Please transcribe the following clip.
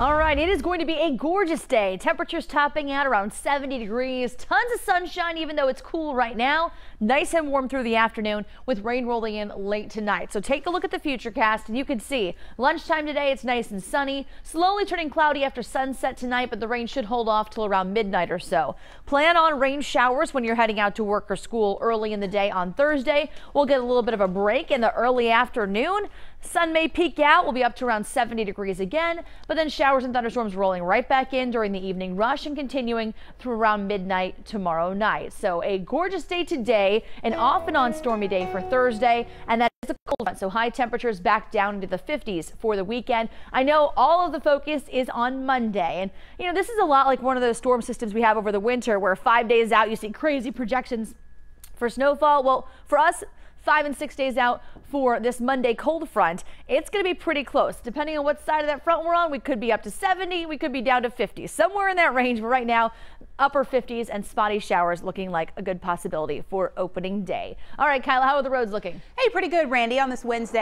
All right, it is going to be a gorgeous day. Temperatures topping out around 70 degrees, tons of sunshine, even though it's cool right now. Nice and warm through the afternoon with rain rolling in late tonight. So take a look at the futurecast and you can see lunchtime today, it's nice and sunny, slowly turning cloudy after sunset tonight, but the rain should hold off till around midnight or so. Plan on rain showers when you're heading out to work or school early in the day on Thursday. We'll get a little bit of a break in the early afternoon. Sun may peak out. We'll be up to around 70 degrees again, but then showers and thunderstorms rolling right back in during the evening rush and continuing through around midnight tomorrow night. So a gorgeous day today, an off and on stormy day for Thursday, and that is a cold front. So high temperatures back down into the 50s for the weekend. I know all of the focus is on Monday, and you know, this is a lot like one of those storm systems we have over the winter where 5 days out you see crazy projections for snowfall. Well, for us, 5 and 6 days out for this Monday cold front, it's going to be pretty close. Depending on what side of that front we're on, we could be up to 70, we could be down to 50, somewhere in that range. But right now, upper 50s and spotty showers looking like a good possibility for opening day. All right, Kyla, how are the roads looking? Hey, pretty good, Randy, on this Wednesday.